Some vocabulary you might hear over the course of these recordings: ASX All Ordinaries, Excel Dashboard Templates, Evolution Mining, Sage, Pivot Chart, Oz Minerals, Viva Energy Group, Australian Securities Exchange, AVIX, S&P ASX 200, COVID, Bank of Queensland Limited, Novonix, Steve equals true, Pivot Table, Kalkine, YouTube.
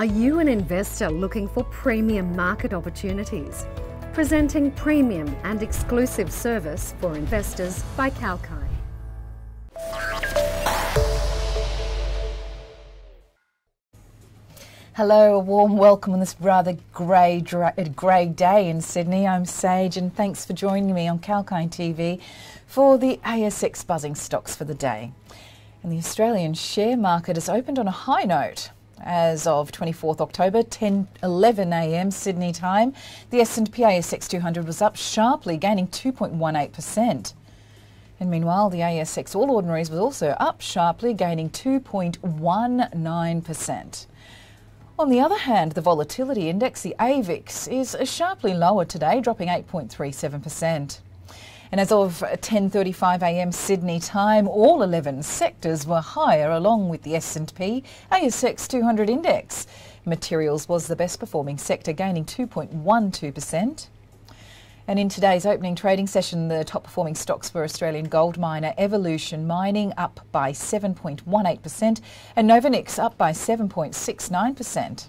Are you an investor looking for premium market opportunities? Presenting premium and exclusive service for investors by Kalkine. Hello, a warm welcome on this rather grey day in Sydney. I'm Sage and thanks for joining me on Kalkine TV for the ASX buzzing stocks for the day. And the Australian share market has opened on a high note. As of 24th October, 11am Sydney time, the S&P ASX 200 was up sharply, gaining 2.18%. And meanwhile, the ASX All Ordinaries was also up sharply, gaining 2.19%. On the other hand, the volatility index, the AVIX, is sharply lower today, dropping 8.37%. And as of 10:35am Sydney time, all 11 sectors were higher along with the S&P ASX 200 index. Materials was the best performing sector, gaining 2.12%. And in today's opening trading session, the top performing stocks were Australian gold miner Evolution Mining, up by 7.18%, and Novonix up by 7.69%.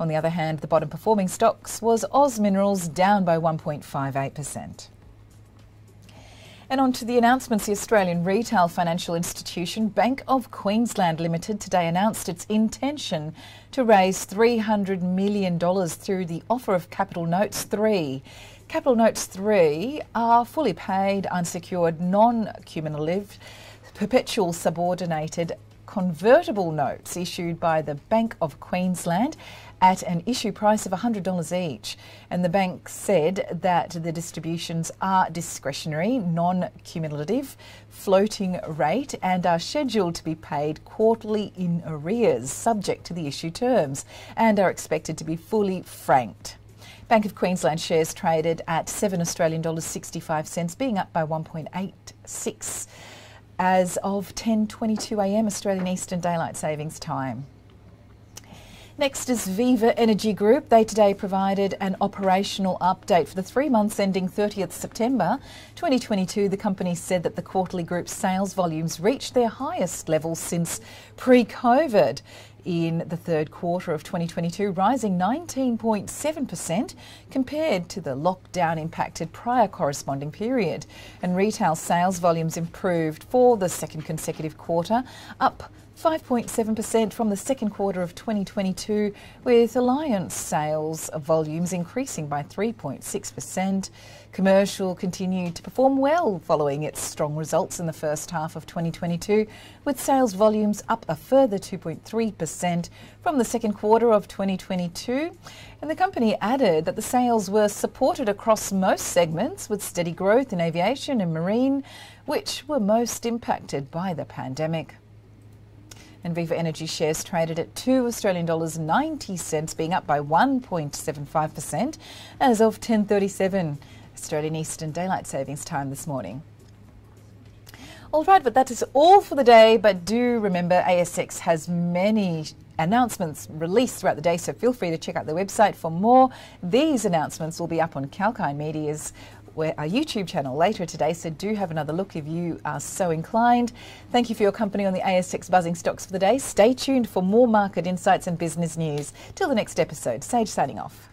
On the other hand, the bottom performing stocks was Oz Minerals, down by 1.58%. And on to the announcements. The Australian retail financial institution Bank of Queensland Limited today announced its intention to raise $300 million through the offer of Capital Notes 3. Capital Notes 3 are fully paid, unsecured, non-cumulative, perpetual subordinated convertible notes issued by the Bank of Queensland at an issue price of $100 each. And the bank said that the distributions are discretionary, non-cumulative, floating rate, and are scheduled to be paid quarterly in arrears, subject to the issue terms, and are expected to be fully franked. Bank of Queensland shares traded at $7.65, being up by 1.86%. as of 10:22am Australian Eastern Daylight Savings Time. Next is Viva Energy Group. They today provided an operational update for the 3 months ending 30th September 2022. The company said that the quarterly group's sales volumes reached their highest level since pre-COVID in the third quarter of 2022, rising 19.7% compared to the lockdown-impacted prior corresponding period. And retail sales volumes improved for the second consecutive quarter, up 5.7% from the second quarter of 2022, with Alliance sales volumes increasing by 3.6%. Commercial continued to perform well following its strong results in the first half of 2022, with sales volumes up a further 2.3% from the second quarter of 2022. And the company added that the sales were supported across most segments, with steady growth in aviation and marine, which were most impacted by the pandemic. And Viva Energy shares traded at $2.90, being up by 1.75% as of 10:37 Australian Eastern Daylight Savings Time this morning. All right, but that is all for the day. But do remember, ASX has many announcements released throughout the day, so feel free to check out the website for more. These announcements will be up on Kalkine Media's our YouTube channel later today, so do have another look if you are so inclined. Thank you for your company on the ASX buzzing stocks for the day. Stay tuned for more market insights and business news. Till the next episode, Sage signing off.